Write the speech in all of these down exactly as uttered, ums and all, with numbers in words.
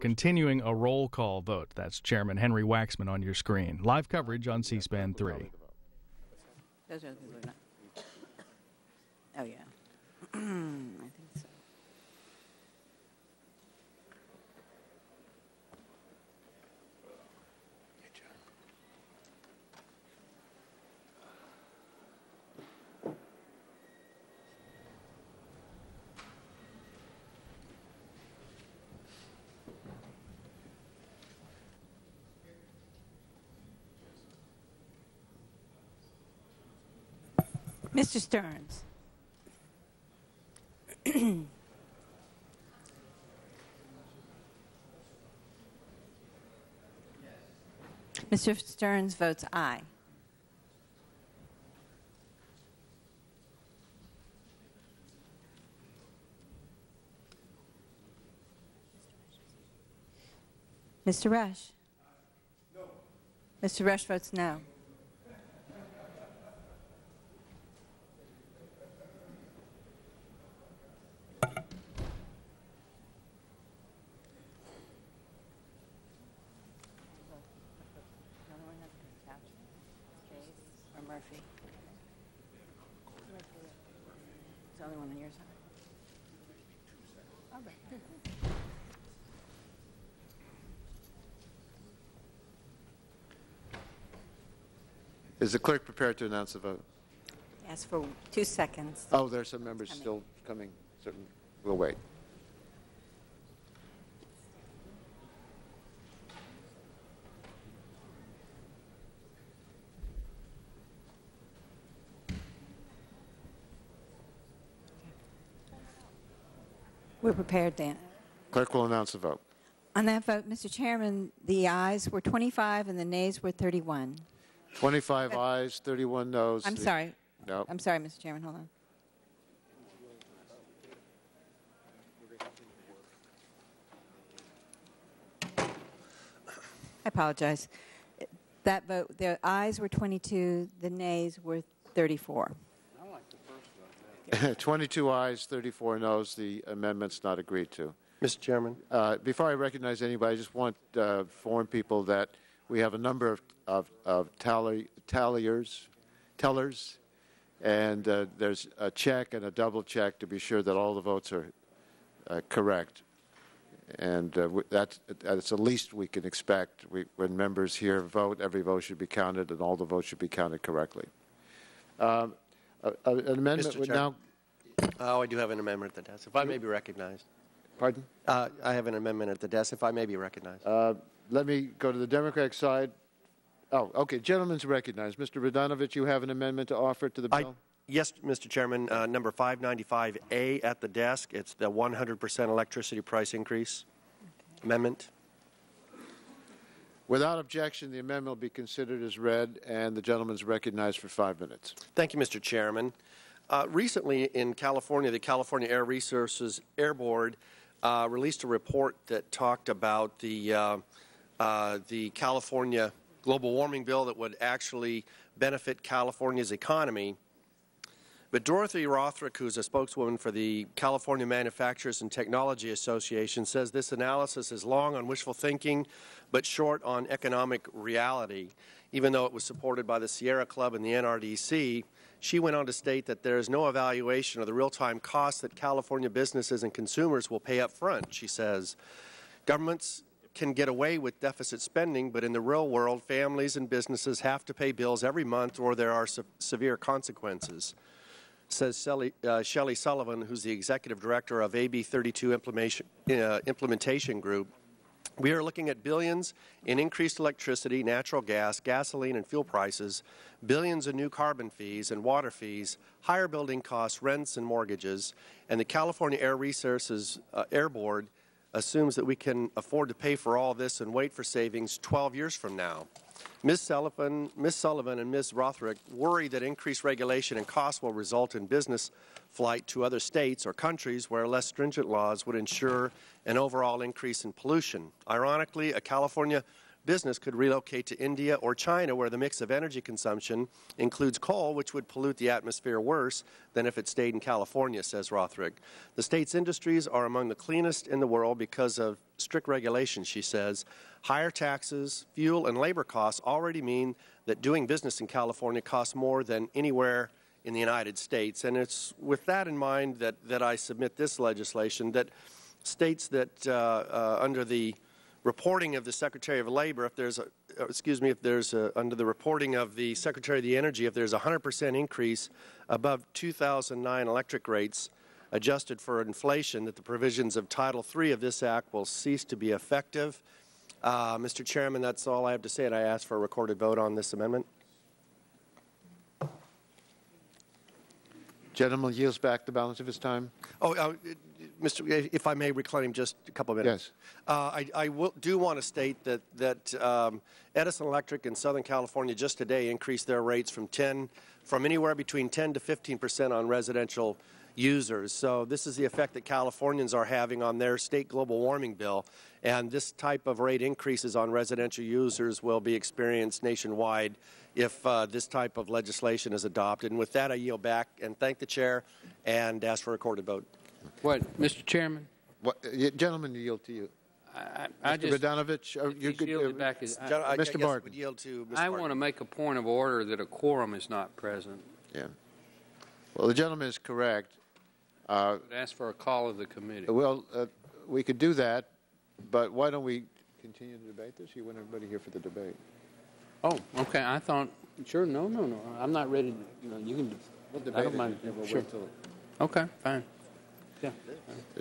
Continuing a roll call vote. That's Chairman Henry Waxman on your screen. Live coverage on C SPAN three. Those are the things we're not. Oh, yeah. I think so. Mister Stearns. Mister Stearns votes aye. Mister Rush. No. Mister Rush votes no. Is the clerk prepared to announce the vote? Yes, for two seconds. Oh, there are some members coming. Still coming. Certain. We'll wait. We're prepared then. Clerk will announce the vote. On that vote, Mister Chairman, the ayes were twenty-five and the nays were thirty-one. twenty-five but, ayes, thirty-one noes. I'm sorry. No. I'm sorry, Mister Chairman. Hold on. I apologize. That vote, the ayes were twenty-two, the nays were thirty-four. I like the first vote. twenty-two ayes, thirty-four noes. The amendment's not agreed to. Mister Chairman. Uh, before I recognize anybody, I just want to uh, inform people that we have a number of, of, of tally, talliers, tellers, and uh, there's a check and a double check to be sure that all the votes are uh, correct. And uh, that's, that's the least we can expect. We, when members here vote, every vote should be counted, and all the votes should be counted correctly. Um, uh, an amendment would now. Oh, I do have an amendment at the desk. If I may be recognized. Pardon? Uh, I have an amendment at the desk. If I may be recognized. Uh, Let me go to the Democratic side. Oh, okay. Gentleman's recognized. Mister Radonovich, you have an amendment to offer to the bill? I, yes, Mister Chairman. Uh, number five ninety-five A at the desk. It's the one hundred percent electricity price increase okay. amendment. Without objection, the amendment will be considered as read, and the gentleman's recognized for five minutes. Thank you, Mister Chairman. Uh, recently in California, the California Air Resources Board uh, released a report that talked about the uh, Uh, the California global warming bill that would actually benefit California's economy. But Dorothy Rothrock, who is a spokeswoman for the California Manufacturers and Technology Association, says this analysis is long on wishful thinking but short on economic reality. Even though it was supported by the Sierra Club and the N R D C, she went on to state that there is no evaluation of the real-time costs that California businesses and consumers will pay up front, she says. Governments can get away with deficit spending, but in the real world, families and businesses have to pay bills every month or there are se severe consequences, says Shelley, uh, Shelley Sullivan, who's the executive director of A B thirty-two implementation, uh, implementation group. We are looking at billions in increased electricity, natural gas, gasoline and fuel prices, billions in new carbon fees and water fees, higher building costs, rents and mortgages, and the California Air Resources uh, Air Board assumes that we can afford to pay for all this and wait for savings twelve years from now. Miz Sullivan, Miz Sullivan and Miz Rothrock worry that increased regulation and costs will result in business flight to other states or countries where less stringent laws would ensure an overall increase in pollution. Ironically, a California business could relocate to India or China, where the mix of energy consumption includes coal, which would pollute the atmosphere worse than if it stayed in California, says Rothrock. The state's industries are among the cleanest in the world because of strict regulation, she says. Higher taxes, fuel, and labor costs already mean that doing business in California costs more than anywhere in the United States. And it's with that in mind that, that I submit this legislation that states that uh, uh, under the reporting of the Secretary of Labor, if there's, a, excuse me, if there's, a, under the reporting of the Secretary of the Energy, if there's a one hundred percent increase above two thousand nine electric rates adjusted for inflation, that the provisions of Title three of this Act will cease to be effective. Uh, Mister Chairman, that's all I have to say, and I ask for a recorded vote on this amendment. Gentleman yields back the balance of his time. Oh, uh, Mister, if I may reclaim just a couple of minutes. Yes. Uh, I, I will, do want to state that, that um, Edison Electric in Southern California just today increased their rates from ten, from anywhere between ten to fifteen percent on residential users. So this is the effect that Californians are having on their state global warming bill, and this type of rate increases on residential users will be experienced nationwide if uh, this type of legislation is adopted. And with that, I yield back and thank the Chair and ask for a recorded vote. What, Mister Chairman? What, uh, gentlemen, yield to you. I, I Mister Vodanovich, uh, you could, uh, back his, I, I, Mister Barton. I, yield to Mister I Barton. want to make a point of order that a quorum is not present. Yeah. Well, the gentleman is correct. Uh, ask for a call of the committee. Well, uh, we could do that, but why don't we continue to debate this? You want everybody here for the debate. Oh, okay. I thought, sure, no, no, no. I'm not ready to, you know, you can we'll debate I don't it. Mind. Yeah, we'll sure. wait till okay, fine. Yeah.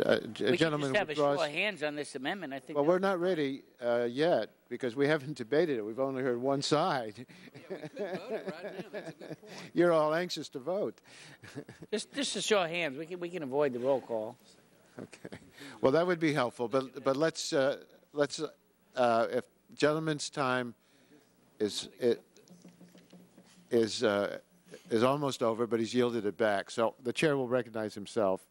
Uh, we can just have a show of hands on this amendment, I think. Well, we're not ready uh, yet because we haven't debated it. We've only heard one side. Yeah, we could vote it right now. That's a good point. You're all anxious to vote. just, just a show of hands. We can, we can avoid the roll call. Okay. Well, that would be helpful. But, but let's, uh, let's, uh, if gentlemen's time is it, is uh, is almost over, but he's yielded it back. So the chair will recognize himself.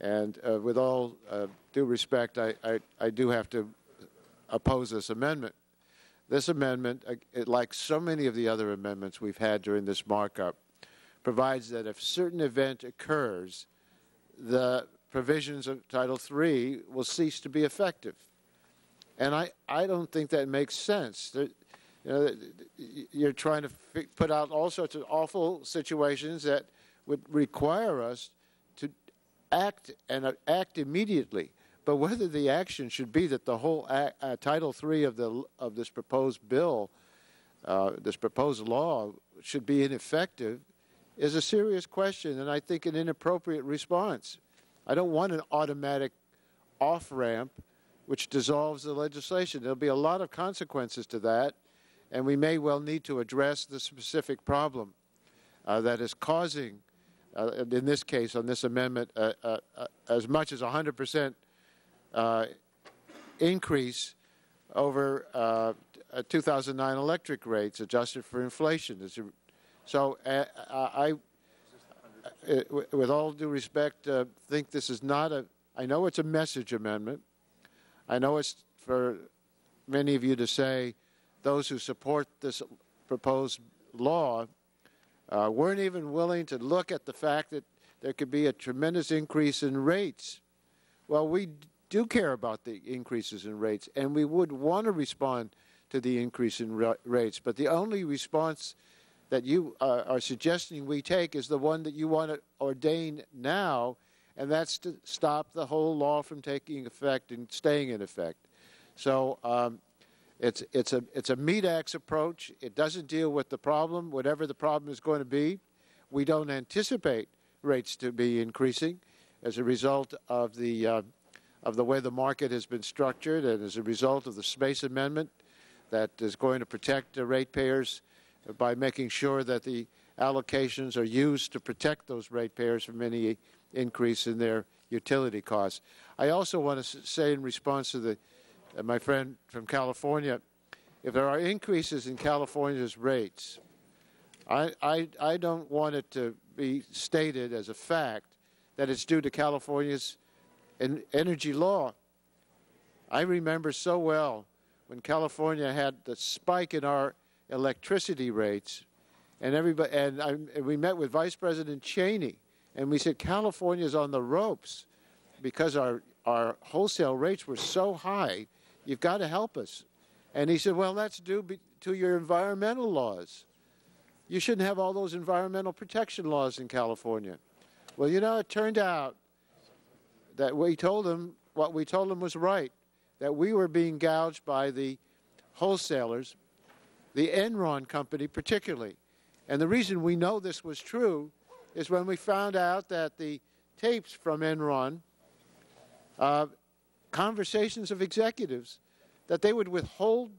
And uh, with all uh, due respect, I, I, I do have to oppose this amendment. This amendment, uh, it, like so many of the other amendments we've had during this markup, provides that if a certain event occurs, the provisions of Title three will cease to be effective. And I, I don't think that makes sense. There, you know, you're trying to f put out all sorts of awful situations that would require us act and uh, act immediately, but whether the action should be that the whole act, uh, Title three of the of this proposed bill, uh, this proposed law, should be ineffective, is a serious question, and I think an inappropriate response. I don't want an automatic off-ramp which dissolves the legislation. There'll be a lot of consequences to that, and we may well need to address the specific problem uh, that is causing. Uh, in this case, on this amendment, uh, uh, uh, as much as one hundred percent uh, increase over uh, two thousand nine electric rates adjusted for inflation. So uh, I, uh, with all due respect, uh, think this is not a – I know it's a message amendment. I know it's for many of you to say those who support this proposed law Uh, weren't even willing to look at the fact that there could be a tremendous increase in rates. Well, we do care about the increases in rates, and we would want to respond to the increase in ra rates. But the only response that you uh, are suggesting we take is the one that you want to ordain now, and that's to stop the whole law from taking effect and staying in effect. So um, It's, it's, a, it's a meat axe approach. It doesn't deal with the problem, whatever the problem is going to be. We don't anticipate rates to be increasing as a result of the, uh, of the way the market has been structured and as a result of the space amendment that is going to protect the ratepayers by making sure that the allocations are used to protect those ratepayers from any increase in their utility costs. I also want to say in response to the Uh, my friend from California, if there are increases in California's rates, I, I, I don't want it to be stated as a fact that it's due to California's en energy law. I remember so well when California had the spike in our electricity rates, and everybody, and, I, and we met with Vice President Cheney, and we said California's on the ropes because our our wholesale rates were so high. You've got to help us. And he said, well, that's due be to your environmental laws. You shouldn't have all those environmental protection laws in California. Well, you know, it turned out that we told him what we told him was right, that we were being gouged by the wholesalers, the Enron company particularly. And the reason we know this was true is when we found out that the tapes from Enron, uh, conversations of executives, that they would withhold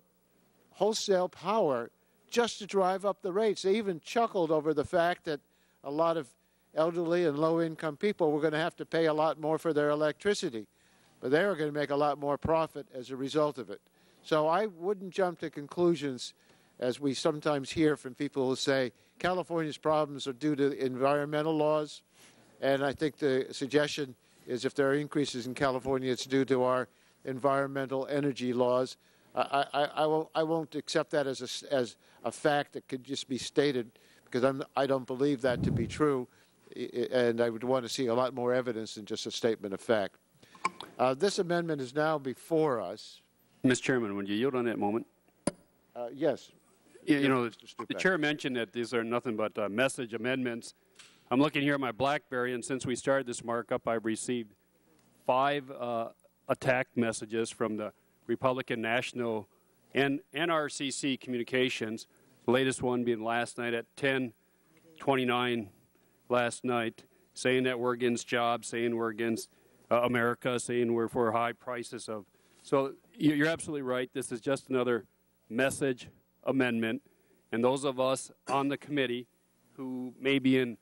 wholesale power just to drive up the rates. They even chuckled over the fact that a lot of elderly and low-income people were going to have to pay a lot more for their electricity, but they were going to make a lot more profit as a result of it. So I wouldn't jump to conclusions, as we sometimes hear from people who say California's problems are due to environmental laws, and I think the suggestion is if there are increases in California, it's due to our environmental energy laws. I, I, I, won't, I won't accept that as a, as a fact that could just be stated, because I'm, I don't believe that to be true, and I would want to see a lot more evidence than just a statement of fact. Uh, this amendment is now before us. Mister Chairman, would you yield on that moment? Uh, yes. You, you know, the Chair mentioned that these are nothing but uh, message amendments. I'm looking here at my BlackBerry, and since we started this markup, I've received five uh, attack messages from the Republican National and N R C C communications, the latest one being last night at ten twenty-nine last night, saying that we're against jobs, saying we're against uh, America, saying we're for high prices of. So you're absolutely right. This is just another message amendment, and those of us on the committee who may be in,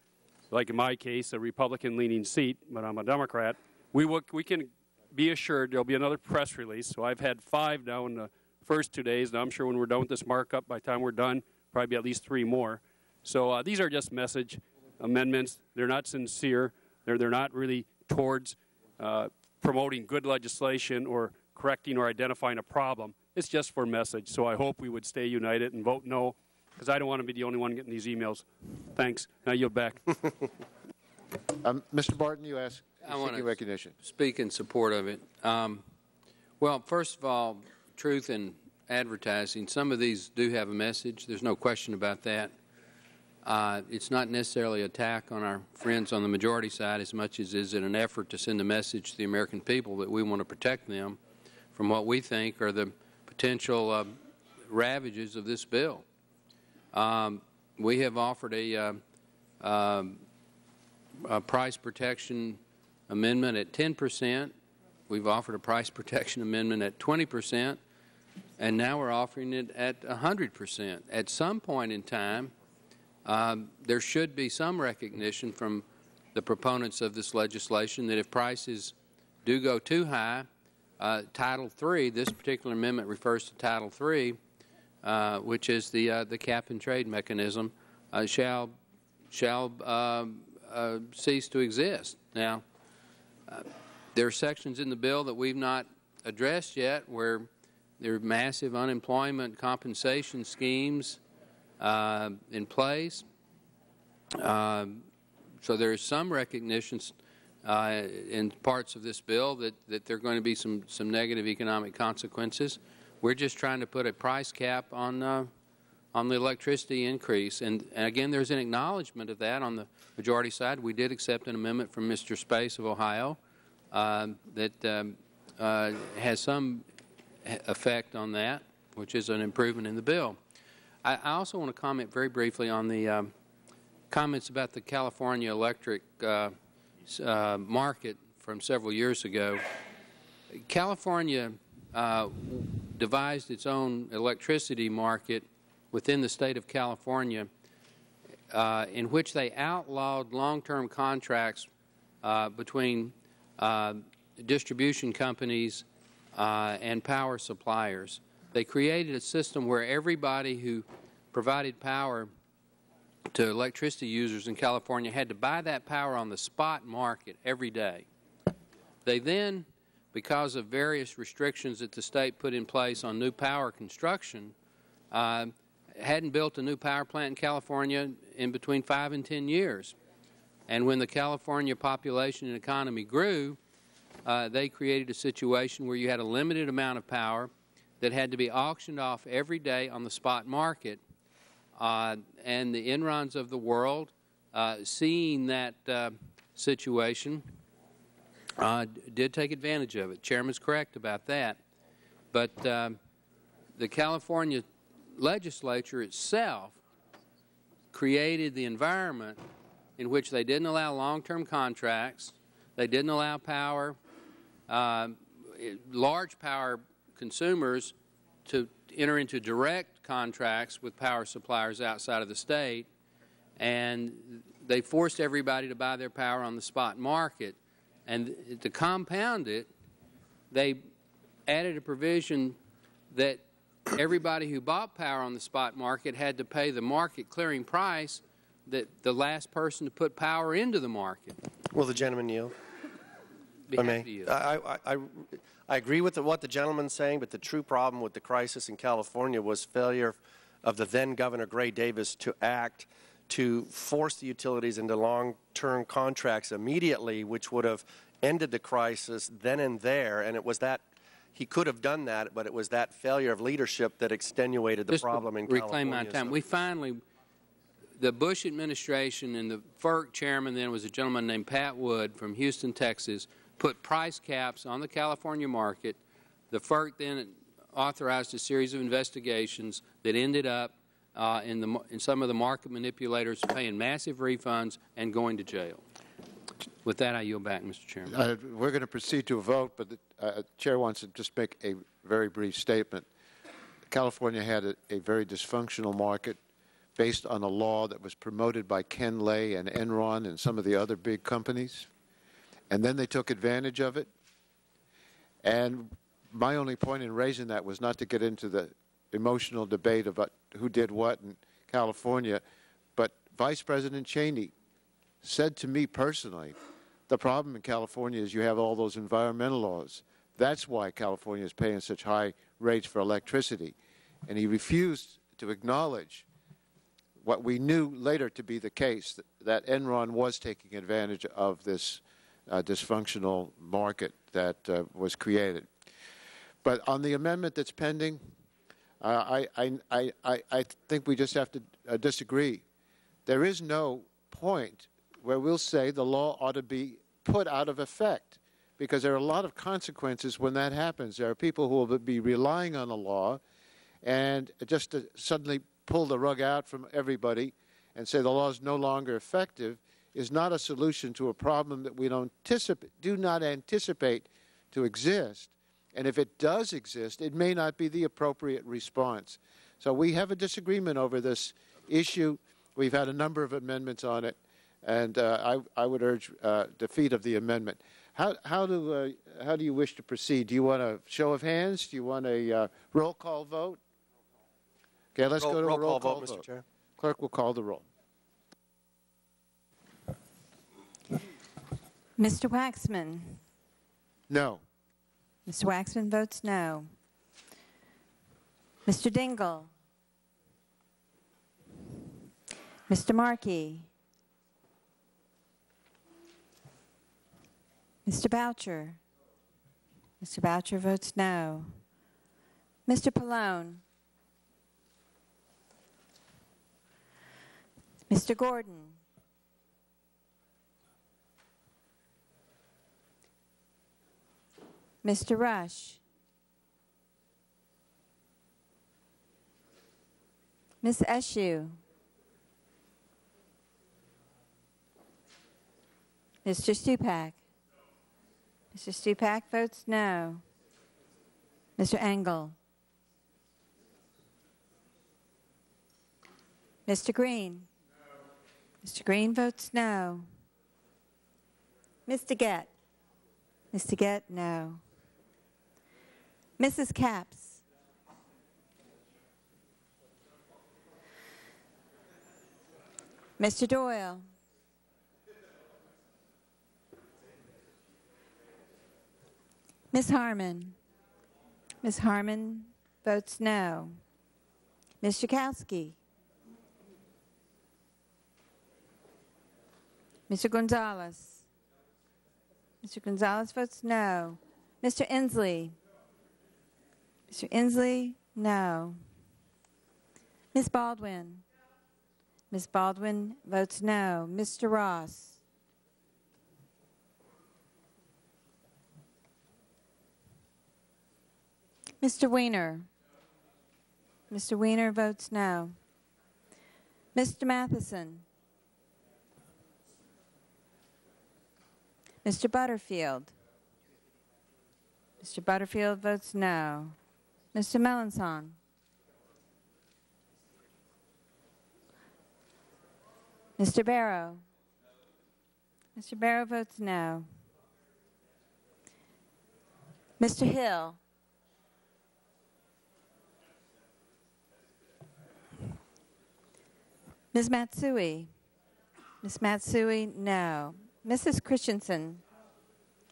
like in my case, a Republican-leaning seat, but I'm a Democrat, we, will, we can be assured there will be another press release. So I've had five now in the first two days, and I'm sure when we're done with this markup, by the time we're done, probably at least three more. So uh, these are just message amendments. They're not sincere. They're, they're not really towards uh, promoting good legislation or correcting or identifying a problem. It's just for message. So I hope we would stay united and vote no, because I don't want to be the only one getting these emails. Thanks. Now yield back. um, Mister Barton, you ask. I want to recognition. speak in support of it. Um, well, first of all, truth in advertising. Some of these do have a message. There's no question about that. Uh, it's not necessarily an attack on our friends on the majority side as much as is it an effort to send a message to the American people that we want to protect them from what we think are the potential uh, ravages of this bill. Um, we have offered a, uh, uh, a price protection amendment at ten percent. We've offered a price protection amendment at twenty percent, and now we're offering it at one hundred percent. At some point in time, Um, there should be some recognition from the proponents of this legislation that if prices do go too high, uh, Title three, this particular amendment refers to Title three, uh, which is the, uh, the cap-and-trade mechanism, uh, shall, shall uh, uh, cease to exist. Now, uh, there are sections in the bill that we've not addressed yet where there are massive unemployment compensation schemes Uh, in place. Uh, so there is some recognition uh, in parts of this bill that, that there are going to be some, some negative economic consequences. We're just trying to put a price cap on, uh, on the electricity increase. And, and again, there's an acknowledgment of that on the majority side. We did accept an amendment from Mister Space of Ohio uh, that um, uh, has some effect on that, which is an improvement in the bill. I also want to comment very briefly on the um, comments about the California electric uh, uh, market from several years ago. California uh, devised its own electricity market within the state of California uh, in which they outlawed long-term contracts uh, between uh, distribution companies uh, and power suppliers. They created a system where everybody who provided power to electricity users in California had to buy that power on the spot market every day. They then, because of various restrictions that the state put in place on new power construction, uh, hadn't built a new power plant in California in between five and ten years. And when the California population and economy grew, uh, they created a situation where you had a limited amount of power that had to be auctioned off every day on the spot market. Uh, and the Enrons of the world, uh, seeing that uh, situation, uh, did take advantage of it. Chairman's correct about that. But uh, the California legislature itself created the environment in which they didn't allow long-term contracts, they didn't allow power, uh, large power consumers to enter into direct contracts with power suppliers outside of the state, and they forced everybody to buy their power on the spot market. And to compound it, they added a provision that everybody who bought power on the spot market had to pay the market clearing price that the last person to put power into the market. Will the gentleman yield? I, may. I, I, I, I agree with the, what the gentleman's saying, but the true problem with the crisis in California was failure of the then Governor Gray Davis to act to force the utilities into long-term contracts immediately, which would have ended the crisis then and there. And it was that he could have done that, but it was that failure of leadership that extenuated the Just problem in reclaim California. Reclaim my time. So we finally. The Bush administration and the F E R C chairman then was a gentleman named Pat Wood from Houston, Texas, put price caps on the California market. The F E R C then authorized a series of investigations that ended up uh, in, the, in some of the market manipulators paying massive refunds and going to jail. With that, I yield back, Mister Chairman. Uh, we're going to proceed to a vote, but the uh, Chair wants to just make a very brief statement. California had a, a very dysfunctional market, based on a law that was promoted by Ken Lay and Enron and some of the other big companies. And then they took advantage of it. And my only point in raising that was not to get into the emotional debate about who did what in California, but Vice President Cheney said to me personally, the problem in California is you have all those environmental laws. That's why California is paying such high rates for electricity. And he refused to acknowledge what we knew later to be the case, that, that Enron was taking advantage of this uh, dysfunctional market that uh, was created. But on the amendment that's pending, uh, I, I, I, I think we just have to uh, disagree. There is no point where we'll say the law ought to be put out of effect, because there are a lot of consequences when that happens. There are people who will be relying on the law and just to suddenly pull the rug out from everybody and say the law is no longer effective is not a solution to a problem that we don't anticipate, do not anticipate to exist. And if it does exist, it may not be the appropriate response. So we have a disagreement over this issue. We've had a number of amendments on it, and uh, I, I would urge uh, defeat of the amendment. How, how, do, uh, how do you wish to proceed? Do you want a show of hands? Do you want a uh, roll call vote? Okay, let's roll, go to roll a roll call, call vote, vote, Mister Chair. Clerk will call the roll. Mister Waxman? No. Mister Waxman votes no. Mister Dingell? Mister Markey? Mister Boucher? Mister Boucher votes no. Mister Pallone? Mister Gordon? Mister Rush? Miz Eshoo? Mister Stupak? Mister Stupak votes no. Mister Engel? Mister Green? Mister Green votes no. Mister Gett? Mister Gett, no. Missus Capps? Mister Doyle? Miz Harmon. Miz Harmon votes no. Miz Schakowsky. Mister Gonzalez. Mister Gonzalez votes no. Mister Inslee. Mister Inslee, no. Miz Baldwin. Miz Baldwin votes no. Mister Ross. Mister Weiner. Mister Weiner votes no. Mister Matheson. Mister Butterfield. Mister Butterfield votes no. Mister Melanson. Mister Barrow. Mister Barrow votes no. Mister Hill. Miz Matsui. Miz Matsui, no. Missus Christensen.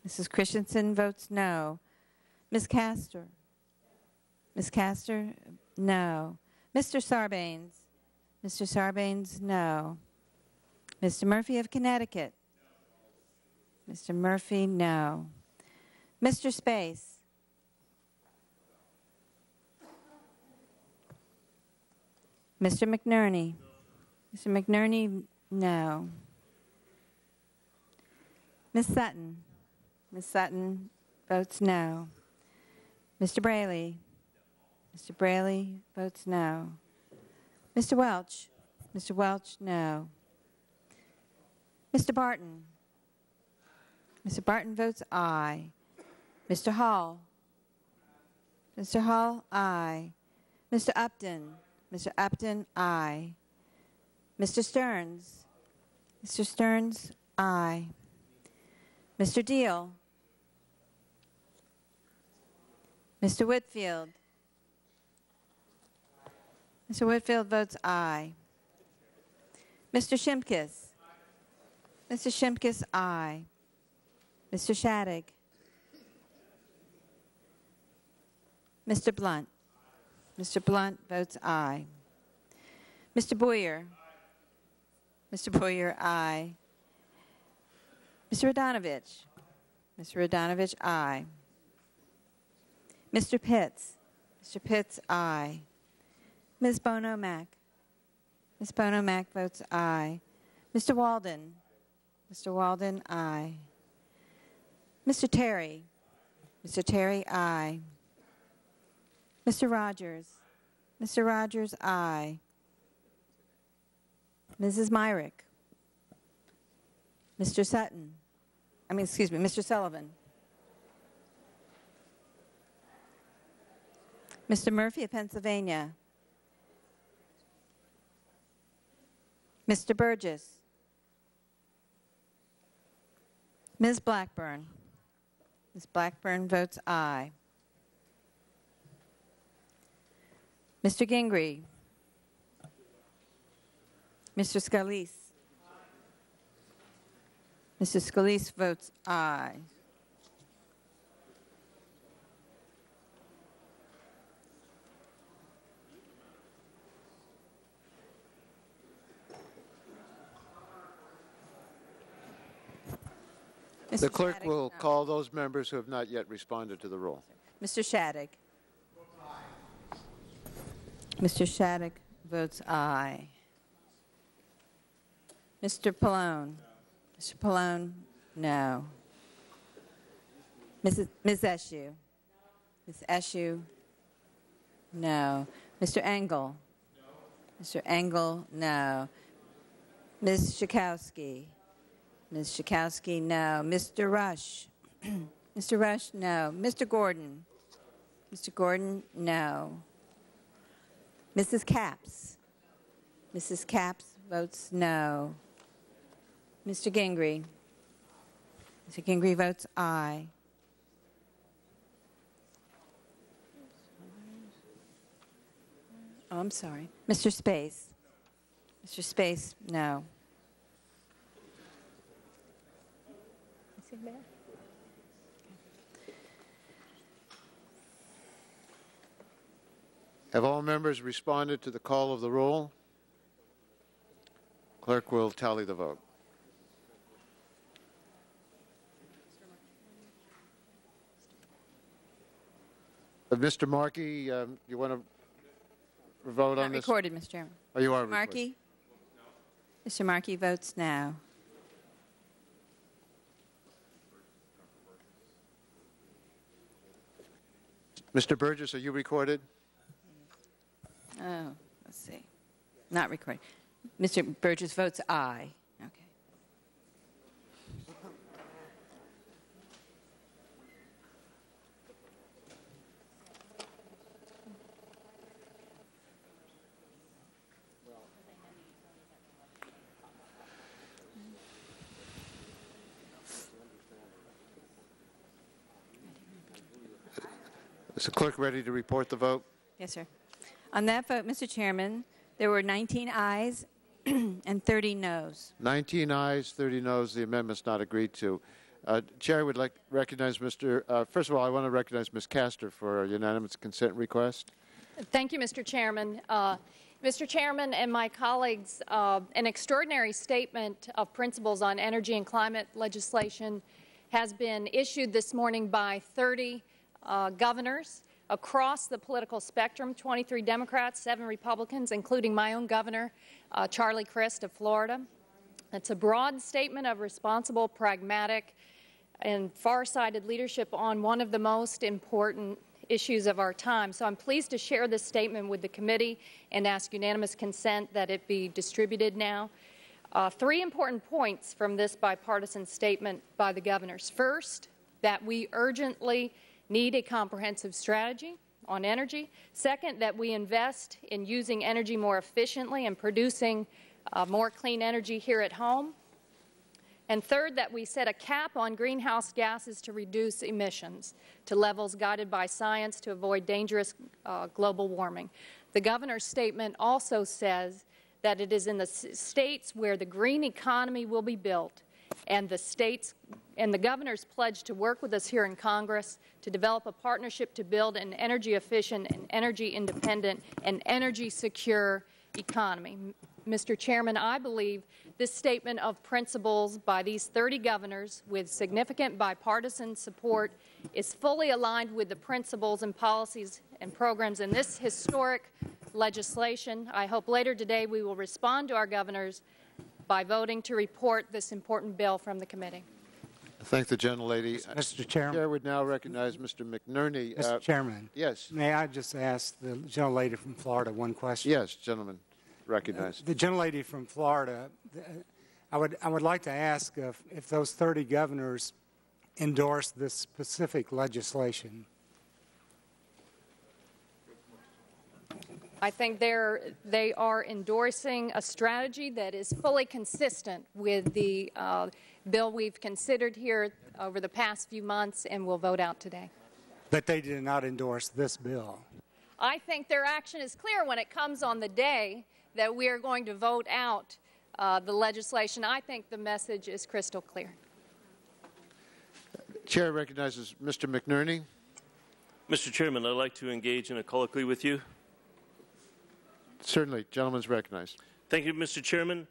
Missus Christensen votes no. Miz Castor. Miz Castor, no. Mister Sarbanes. Mister Sarbanes, no. Mister Murphy of Connecticut. Mister Murphy, no. Mister Space. Mister McNerney. Mister McNerney, no. Miz Sutton. Miz Sutton votes no. Mister Braley. Mister Braley votes no. Mister Welch. Mister Welch, no. Mister Barton. Mister Barton votes aye. Mister Hall. Mister Hall, aye. Mister Upton. Mister Upton, aye. Mister Stearns. Mister Stearns, aye. Mister Deal. Mister Whitfield. Mister Whitfield votes aye. Mister Shimkus. Mister Shimkus, aye. Mister Shattuck. Mister Blunt. Mister Blunt votes aye. Mister Boyer. Mister Boyer, aye. Mister Radonovich. Mister Radonovich, aye. Mister Pitts. Mister Pitts, aye. Miz Bono-Mack. Miz Bono-Mack votes aye. Mister Walden. Mister Walden, aye. Mister Terry. Mister Terry, aye. Mister Rogers. Mister Rogers, aye. Missus Myrick. Mister Sutton. I mean, excuse me, Mister Sullivan. Mister Murphy of Pennsylvania. Mister Burgess. Miz Blackburn. Miz Blackburn votes aye. Mister Gingrey. Mister Scalise. Mister Scalise votes aye. The clerk will call those members who have not yet responded to the roll. Mister Shattuck. Mister Shattuck votes aye. Mister Pallone. Mister Pallone, no. Miz Eshoo. Miz Eshoo, no. Mister Engel. Mister Engel, no. Miz Schakowsky. Miz Schakowsky, no. Mister Rush. Mister Rush, no. Mister Gordon. Mister Gordon, no. Missus Capps. Missus Capps votes no. Mister Gingrey. Mister Gingrey votes aye. Oh, I'm sorry. Mister Space. Mister Space, no. Have all members responded to the call of the roll? Clerk will tally the vote. Uh, Mister Markey, um, you want to vote on this? It's recorded, Mister Chairman. Oh, you are Markey? No. Mister Markey votes now. Mister Burgess, are you recorded? Oh, let's see. Not recorded. Mister Burgess votes aye. Okay. Is the clerk ready to report the vote? Yes, sir. On that vote, Mister Chairman, there were nineteen ayes and thirty noes. nineteen ayes, thirty noes. The amendment's not agreed to. Uh, Chair would like to recognize Mister Uh, first of all, I want to recognize Miz Castor for a unanimous consent request. Thank you, Mister Chairman. Uh, Mister Chairman and my colleagues, uh, an extraordinary statement of principles on energy and climate legislation has been issued this morning by thirty uh, governors across the political spectrum, twenty-three Democrats, seven Republicans, including my own governor, uh, Charlie Crist of Florida. It's a broad statement of responsible, pragmatic, and far-sighted leadership on one of the most important issues of our time. So I'm pleased to share this statement with the committee and ask unanimous consent that it be distributed now. Uh, three important points from this bipartisan statement by the governors. First, that we urgently need a comprehensive strategy on energy. Second, that we invest in using energy more efficiently and producing uh, more clean energy here at home. And third, that we set a cap on greenhouse gases to reduce emissions to levels guided by science to avoid dangerous uh, global warming. The governor's statement also says that it is in the states where the green economy will be built, and the states and the governor's pledge to work with us here in Congress to develop a partnership to build an energy-efficient and energy-independent and energy-secure economy. Mister Chairman, I believe this statement of principles by these thirty governors with significant bipartisan support is fully aligned with the principles and policies and programs in this historic legislation. I hope later today we will respond to our governors by voting to report this important bill from the committee. Thank the gentlelady. Mister Chairman. The Chair would now recognize Mister McNerney. Mister Uh, Chairman. Yes. May I just ask the gentlelady from Florida one question? Yes, gentleman, recognized. Uh, the gentlelady from Florida, the, I would I would like to ask if, if those thirty governors endorse this specific legislation. I think they're, they are endorsing a strategy that is fully consistent with the uh, bill we've considered here over the past few months and will vote out today. But they did not endorse this bill. I think their action is clear when it comes on the day that we are going to vote out uh, the legislation. I think the message is crystal clear. The Chair recognizes Mister McNerney. Mister Chairman, I'd like to engage in a colloquy with you. Certainly. Gentleman is recognized. Thank you, Mister Chairman.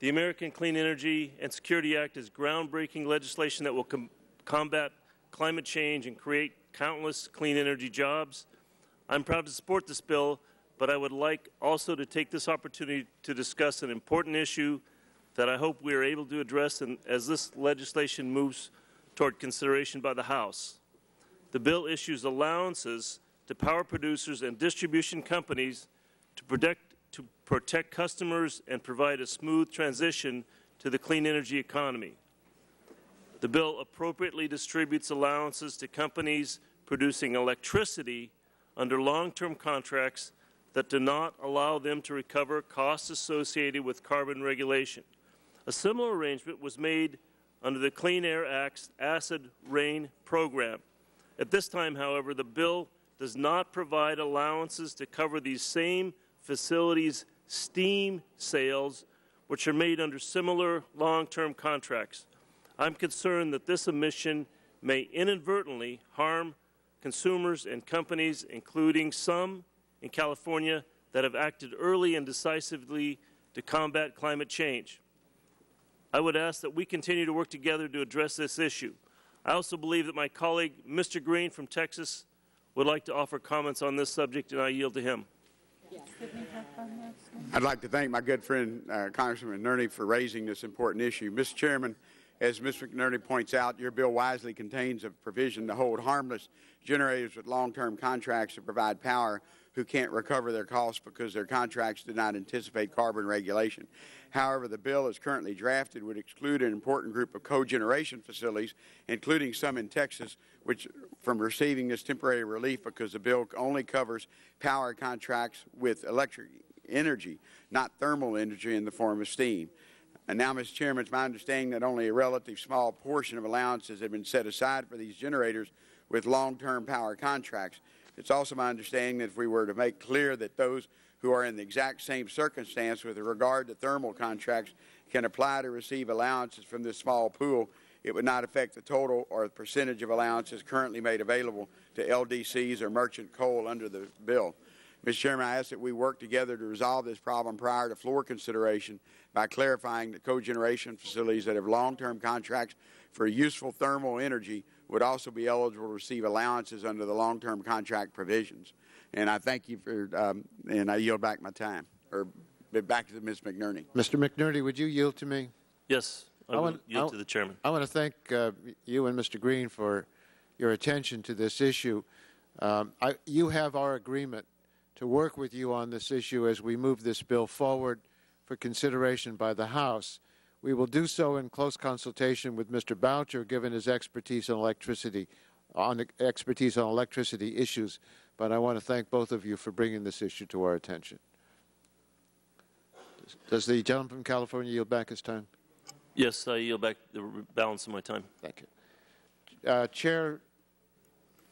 The American Clean Energy and Security Act is groundbreaking legislation that will com combat climate change and create countless clean energy jobs. I'm proud to support this bill, but I would like also to take this opportunity to discuss an important issue that I hope we are able to address in, as this legislation moves toward consideration by the House. The bill issues allowances to power producers and distribution companies To protect, to protect customers and provide a smooth transition to the clean energy economy. The bill appropriately distributes allowances to companies producing electricity under long-term contracts that do not allow them to recover costs associated with carbon regulation. A similar arrangement was made under the Clean Air Act's acid rain program. At this time, however, the bill does not provide allowances to cover these same facilities' steam sales, which are made under similar long-term contracts. I'm concerned that this omission may inadvertently harm consumers and companies, including some in California that have acted early and decisively to combat climate change. I would ask that we continue to work together to address this issue. I also believe that my colleague, Mister Green from Texas, would like to offer comments on this subject, and I yield to him. I'd like to thank my good friend, uh, Congressman McNerney, for raising this important issue. Mister Chairman, as Mister McNerney points out, your bill wisely contains a provision to hold harmless generators with long-term contracts to provide power who can't recover their costs because their contracts did not anticipate carbon regulation. However, the bill as currently drafted would exclude an important group of cogeneration facilities, including some in Texas, which from receiving this temporary relief because the bill only covers power contracts with electric energy, not thermal energy in the form of steam. And now, Mister Chairman, it's my understanding that only a relative small portion of allowances have been set aside for these generators with long-term power contracts. It's also my understanding that if we were to make clear that those who are in the exact same circumstance with regard to thermal contracts can apply to receive allowances from this small pool, it would not affect the total or percentage of allowances currently made available to L D Cs or merchant coal under the bill. Mister Chairman, I ask that we work together to resolve this problem prior to floor consideration by clarifying that cogeneration facilities that have long-term contracts for useful thermal energy would also be eligible to receive allowances under the long-term contract provisions. And I thank you for, um, and I yield back my time, or back to Miz McNerney. Mister McNerney, would you yield to me? Yes, I, I want to yield I, to the Chairman. I want to thank uh, you and Mister Green for your attention to this issue. Um, I, you have our agreement to work with you on this issue as we move this bill forward for consideration by the House. We will do so in close consultation with Mister Boucher, given his expertise on electricity, on expertise on electricity issues. But I want to thank both of you for bringing this issue to our attention. Does the gentleman from California yield back his time? Yes, I yield back the balance of my time. Thank you. Uh, Chair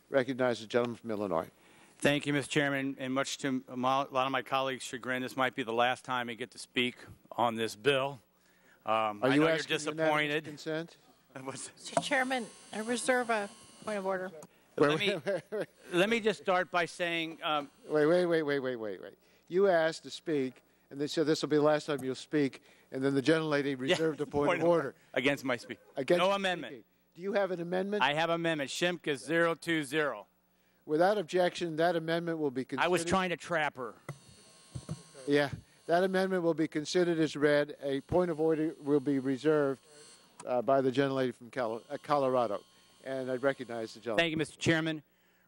recognizes the gentleman from Illinois. Thank you, Mister Chairman, and much to a lot of my colleagues' chagrin, this might be the last time I get to speak on this bill. Um, Are I you know asking you're disappointed. Consent? Mister Chairman, I reserve a point of order. Wait, let, me, wait, wait. let me just start by saying. Um, wait, wait, wait, wait, wait, wait, wait. You asked to speak, and they said this will be the last time you'll speak, and then the gentlelady reserved yeah, a point, point of, of order. Against my speech. Against no amendment. Speaking. Do you have an amendment? I have amendment. Shimka zero two zero. Without objection, that amendment will be considered. I was trying to trap her. Yeah. That amendment will be considered as read. A point of order will be reserved uh, by the gentlelady from Col uh, Colorado. And I recognize the gentleman. Thank you, Mister Chairman.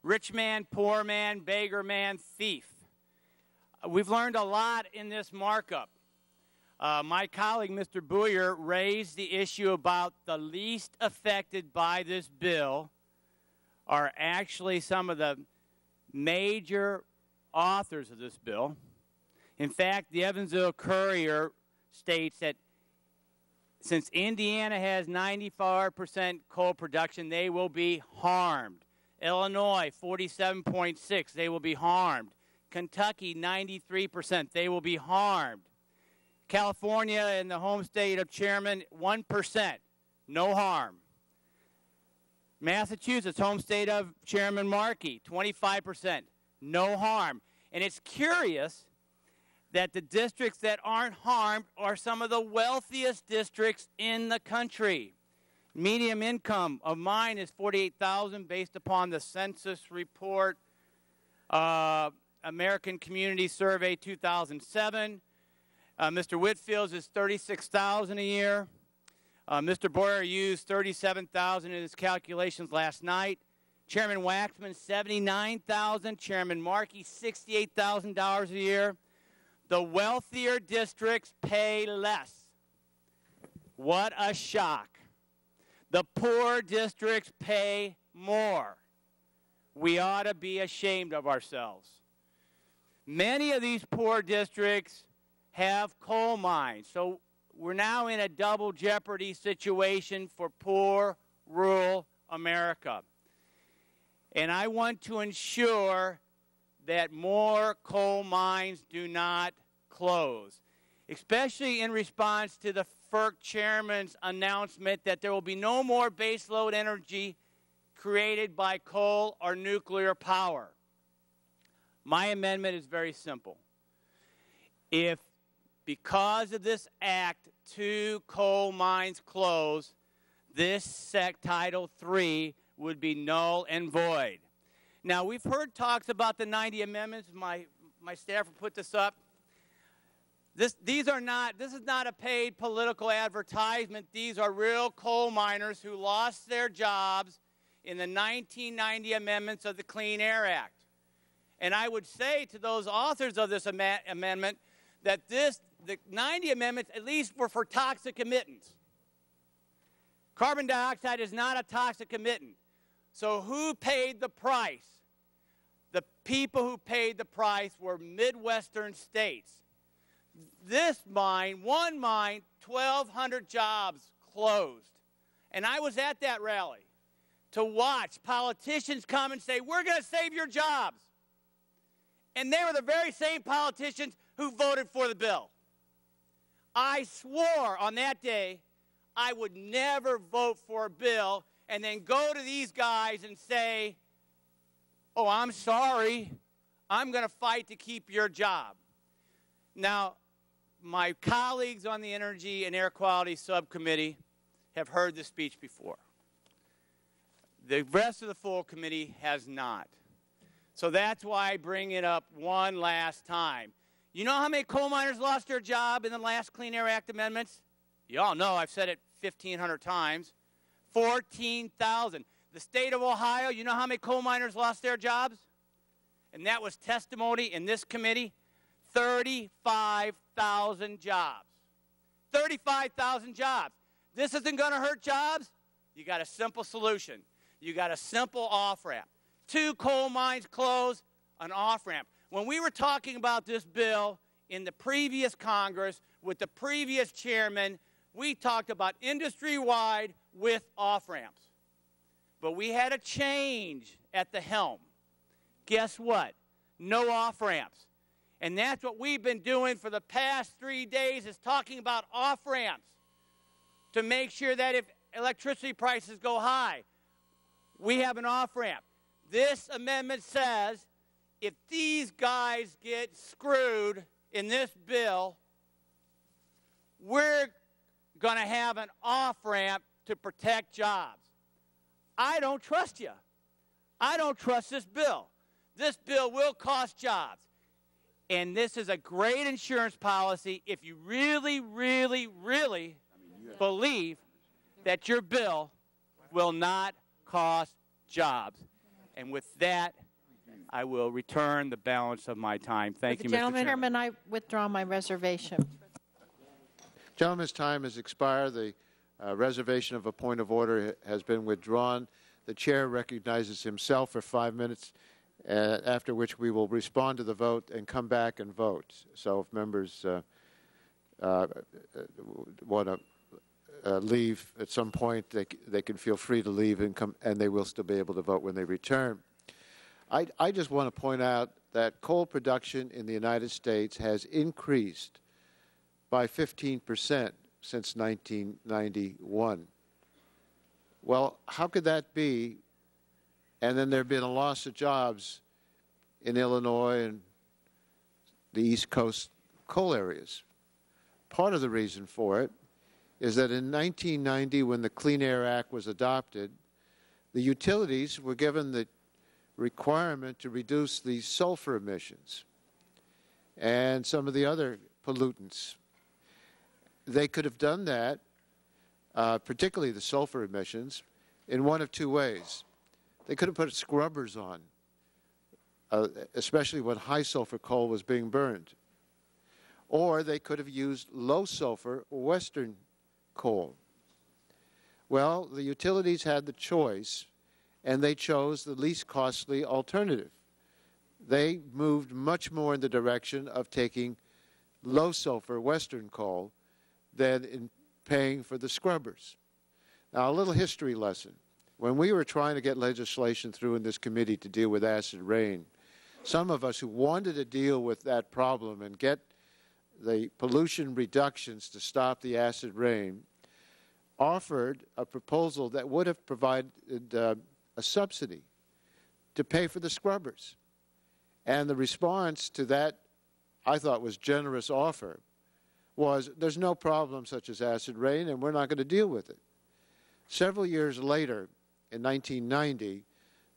Rich man, poor man, beggar man, thief. Uh, we've learned a lot in this markup. Uh, my colleague, Mister Bouyer, raised the issue about the least affected by this bill are actually some of the major authors of this bill. In fact, the Evansville Courier states that since Indiana has ninety-five percent coal production, they will be harmed. Illinois, forty-seven point six, they will be harmed. Kentucky, ninety-three percent, they will be harmed. California, in the home state of Chairman, one percent, no harm. Massachusetts, home state of Chairman Markey, twenty-five percent, no harm. And it's curious that the districts that aren't harmed are some of the wealthiest districts in the country. Median income of mine is forty-eight thousand dollars based upon the census report, uh, American Community Survey two thousand seven. Uh, Mister Whitfield's is thirty-six thousand dollars a year. Uh, Mister Boyer used thirty-seven thousand dollars in his calculations last night. Chairman Waxman, seventy-nine thousand dollars. Chairman Markey, sixty-eight thousand dollars a year. The wealthier districts pay less. What a shock. The poor districts pay more. We ought to be ashamed of ourselves. Many of these poor districts have coal mines, so we're now in a double jeopardy situation for poor, rural America. And I want to ensure that more coal mines do not close, especially in response to the F E R C chairman's announcement that there will be no more baseload energy created by coal or nuclear power. My amendment is very simple. If, because of this act, two coal mines close, this sec Title three would be null and void. Now, we've heard talks about the ninety amendments. My, my staff will put this up. This, these are not, this is not a paid political advertisement. These are real coal miners who lost their jobs in the nineteen ninety amendments of the Clean Air Act. And I would say to those authors of this am amendment that this, the ninety amendments at least were for toxic emittants. Carbon dioxide is not a toxic emittant. So who paid the price? The people who paid the price were Midwestern states. This mine, one mine, twelve hundred jobs closed. And I was at that rally to watch politicians come and say, we're going to save your jobs. And they were the very same politicians who voted for the bill. I swore on that day I would never vote for a bill and then go to these guys and say, oh, I'm sorry, I'm going to fight to keep your job. Now, my colleagues on the Energy and Air Quality Subcommittee have heard this speech before. The rest of the full committee has not. So that's why I bring it up one last time. You know how many coal miners lost their job in the last Clean Air Act amendments? You all know, I've said it fifteen hundred times. fourteen thousand. The state of Ohio, you know how many coal miners lost their jobs? And that was testimony in this committee. thirty-five thousand jobs. thirty-five thousand jobs. This isn't going to hurt jobs? You got a simple solution. You got a simple off-ramp. Two coal mines closed, an off-ramp. When we were talking about this bill in the previous Congress with the previous chairman, we talked about industry-wide with off-ramps. But we had a change at the helm. Guess what? No off-ramps. And that's what we've been doing for the past three days is talking about off-ramps to make sure that if electricity prices go high, we have an off-ramp. This amendment says if these guys get screwed in this bill, we're going to have an off-ramp to protect jobs. I don't trust you. I don't trust this bill. This bill will cost jobs. And this is a great insurance policy if you really, really, really I mean, believe that your bill will not cost jobs. And with that, I will return the balance of my time. Thank you, Mister Chairman. Chairman, I withdraw my reservation. Gentleman's time has expired. The uh, reservation of a point of order has been withdrawn. The chair recognizes himself for five minutes, uh, after which we will respond to the vote and come back and vote. So if members uh, uh, want to Uh, leave at some point, they, they can feel free to leave and come, and they will still be able to vote when they return. I, I just want to point out that coal production in the United States has increased by fifteen percent since nineteen ninety-one. Well, how could that be? And then there have been a loss of jobs in Illinois and the East Coast coal areas. Part of the reason for it is that in nineteen ninety, when the Clean Air Act was adopted, the utilities were given the requirement to reduce the sulfur emissions and some of the other pollutants. They could have done that, uh, particularly the sulfur emissions, in one of two ways. They could have put scrubbers on, uh, especially when high sulfur coal was being burned. Or they could have used low sulfur Western coal. Well, the utilities had the choice, and they chose the least costly alternative. They moved much more in the direction of taking low sulfur Western coal than in paying for the scrubbers. Now, a little history lesson. When we were trying to get legislation through in this committee to deal with acid rain, some of us who wanted to deal with that problem and get the pollution reductions to stop the acid rain, offered a proposal that would have provided uh, a subsidy to pay for the scrubbers. And the response to that, I thought, was generous offer was, there's no problem such as acid rain, and we're not going to deal with it. Several years later, in nineteen ninety,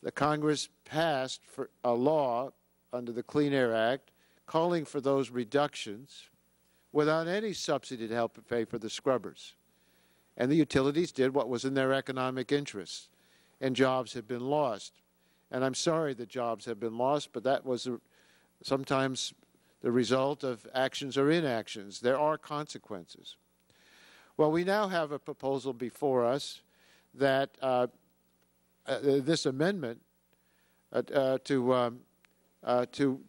the Congress passed for a law under the Clean Air Act calling for those reductions without any subsidy to help pay for the scrubbers. And the utilities did what was in their economic interests, and jobs have been lost. And I'm sorry that jobs have been lost, but that was a, sometimes the result of actions or inactions. There are consequences. Well, we now have a proposal before us that uh, uh, this amendment uh, uh, to, um, uh, to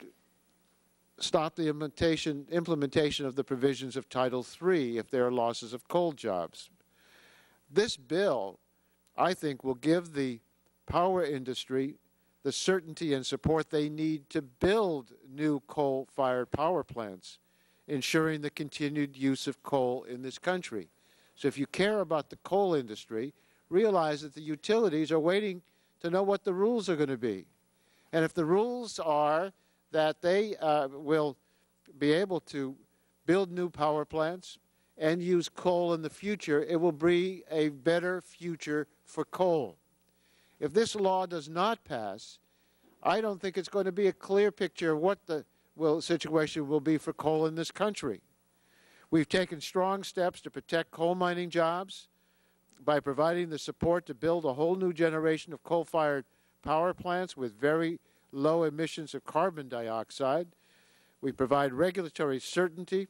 stop the implementation, implementation of the provisions of Title three if there are losses of coal jobs. This bill, I think, will give the power industry the certainty and support they need to build new coal-fired power plants, ensuring the continued use of coal in this country. So if you care about the coal industry, realize that the utilities are waiting to know what the rules are going to be. And if the rules are that they uh, will be able to build new power plants and use coal in the future, it will be a better future for coal. If this law does not pass, I don't think it's going to be a clear picture of what the will, situation will be for coal in this country. We've taken strong steps to protect coal mining jobs by providing the support to build a whole new generation of coal-fired power plants with very low emissions of carbon dioxide. We provide regulatory certainty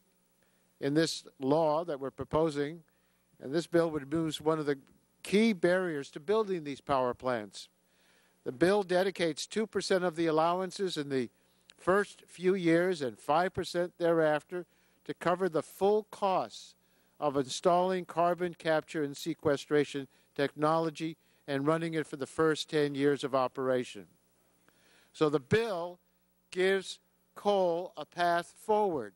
in this law that we're proposing, and this bill would remove one of the key barriers to building these power plants. The bill dedicates two percent of the allowances in the first few years and five percent thereafter to cover the full costs of installing carbon capture and sequestration technology and running it for the first ten years of operation. So the bill gives coal a path forward.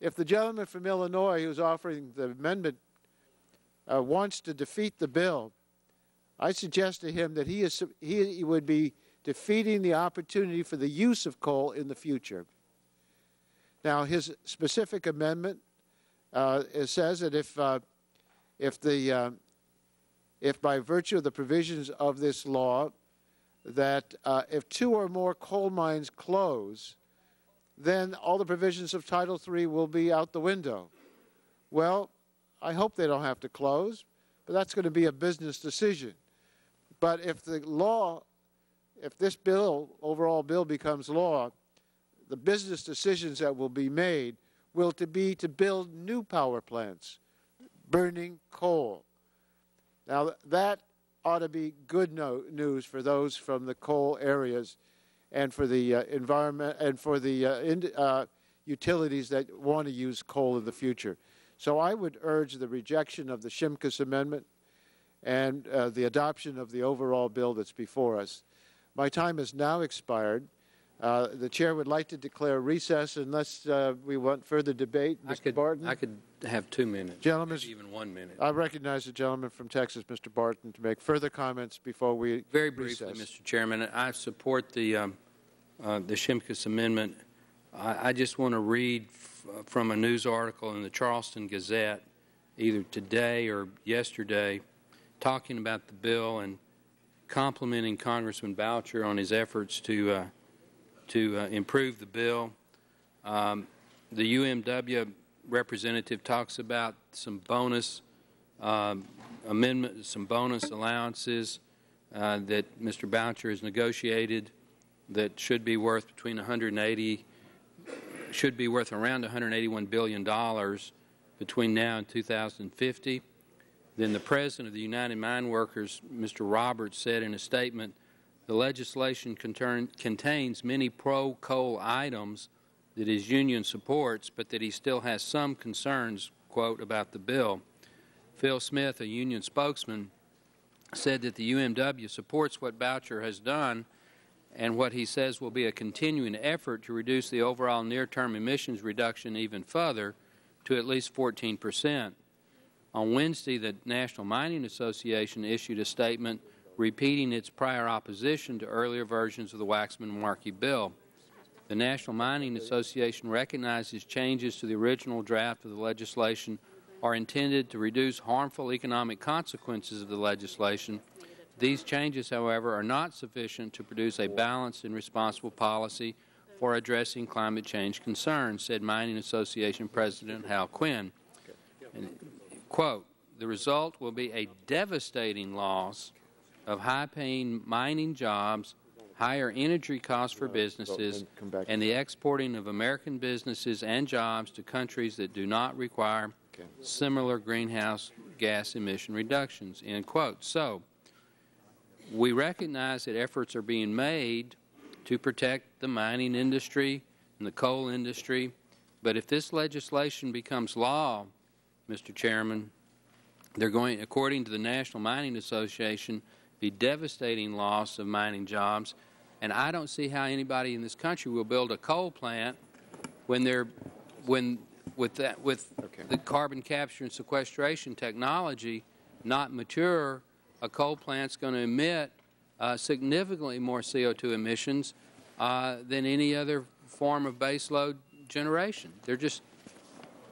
If the gentleman from Illinois who's offering the amendment Uh, wants to defeat the bill, I suggest to him that he, is, he would be defeating the opportunity for the use of coal in the future. Now, his specific amendment uh, says that if, uh, if, the, uh, if by virtue of the provisions of this law, that uh, if two or more coal mines close, then all the provisions of Title three will be out the window. Well, I hope they don't have to close, but that's going to be a business decision. But if the law, if this bill, overall bill becomes law, the business decisions that will be made will to be to build new power plants, burning coal. Now, that ought to be good no news for those from the coal areas and for the uh, environment and for the uh, in, uh, utilities that want to use coal in the future. So I would urge the rejection of the Shimkus amendment and uh, the adoption of the overall bill that's before us. My time has now expired. Uh, the Chair would like to declare recess unless uh, we want further debate. Mister I could, Barton? I could have two minutes, Gentlemen's, even one minute. I recognize the gentleman from Texas, Mister Barton, to make further comments before we Very briefly, recess. Mister Chairman, I support the, um, uh, the Shimkus amendment. I, I just want to read from a news article in the Charleston Gazette either today or yesterday talking about the bill and complimenting Congressman Boucher on his efforts to, uh, to uh, improve the bill. Um, the U M W representative talks about some bonus um, amendments, some bonus allowances uh, that Mister Boucher has negotiated that should be worth between one hundred eighty should be worth around one hundred eighty-one billion dollars between now and two thousand fifty. Then the president of the United Mine Workers, Mister Roberts, said in a statement, the legislation contains many pro-coal items that his union supports, but that he still has some concerns, quote, about the bill. Phil Smith, a union spokesman, said that the U M W supports what Boucher has done and what he says will be a continuing effort to reduce the overall near-term emissions reduction even further to at least fourteen percent. On Wednesday, the National Mining Association issued a statement repeating its prior opposition to earlier versions of the Waxman-Markey bill. The National Mining Association recognizes changes to the original draft of the legislation are intended to reduce harmful economic consequences of the legislation. These changes, however, are not sufficient to produce a balanced and responsible policy for addressing climate change concerns, said Mining Association President Hal Quinn. And, quote, the result will be a devastating loss of high-paying mining jobs, higher energy costs for businesses, and the exporting of American businesses and jobs to countries that do not require similar greenhouse gas emission reductions, end quote. So we recognize that efforts are being made to protect the mining industry and the coal industry, but if this legislation becomes law, Mister Chairman, they're going, according to the National Mining Association, be devastating loss of mining jobs, and I don't see how anybody in this country will build a coal plant when they're when with that with okay. the carbon capture and sequestration technology not mature. A coal plant's going to emit uh, significantly more C O two emissions uh, than any other form of baseload generation. They're just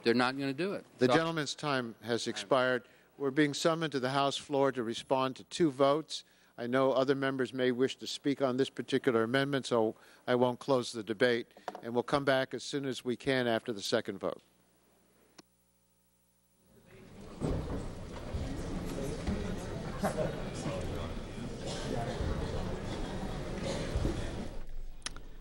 they're not going to do it. The so gentleman's time has expired. We're being summoned to the House floor to respond to two votes. I know other members may wish to speak on this particular amendment, so I won't close the debate, and we'll come back as soon as we can after the second vote.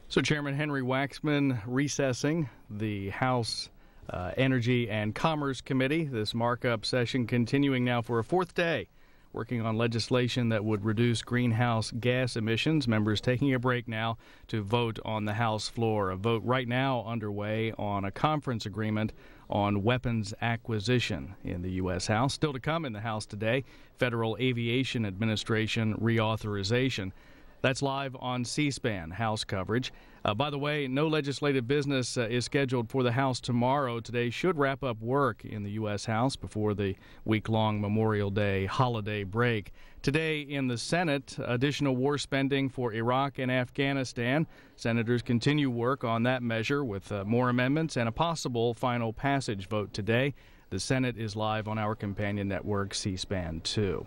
So, Chairman Henry Waxman recessing the House Uh, Energy and Commerce Committee. This markup session continuing now for a fourth day, working on legislation that would reduce greenhouse gas emissions. Members taking a break now to vote on the House floor. A vote right now underway on a conference agreement on weapons acquisition in the U S House. Still to come in the House today, Federal Aviation Administration reauthorization. That's live on C-SPAN House coverage. Uh, by the way, no legislative business uh, is scheduled for the House tomorrow. Today should wrap up work in the U S House before the week-long Memorial Day holiday break. Today in the Senate, additional war spending for Iraq and Afghanistan. Senators continue work on that measure with uh, more amendments and a possible final passage vote today. The Senate is live on our companion network, C SPAN two.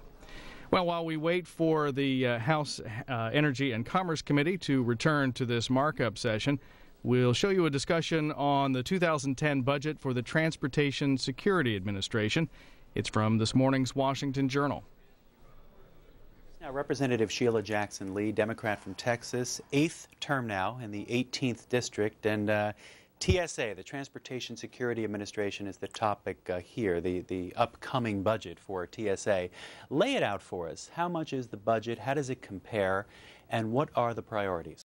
Well, while we wait for the uh, House uh, Energy and Commerce Committee to return to this markup session, we'll show you a discussion on the two thousand ten budget for the Transportation Security Administration. It's from this morning's Washington Journal. Now, Representative Sheila Jackson Lee, Democrat from Texas, eighth term now in the eighteenth District, and uh, T S A, the Transportation Security Administration, is the topic uh, here, the, the upcoming budget for T S A. Lay it out for us. How much is the budget? How does it compare? And what are the priorities?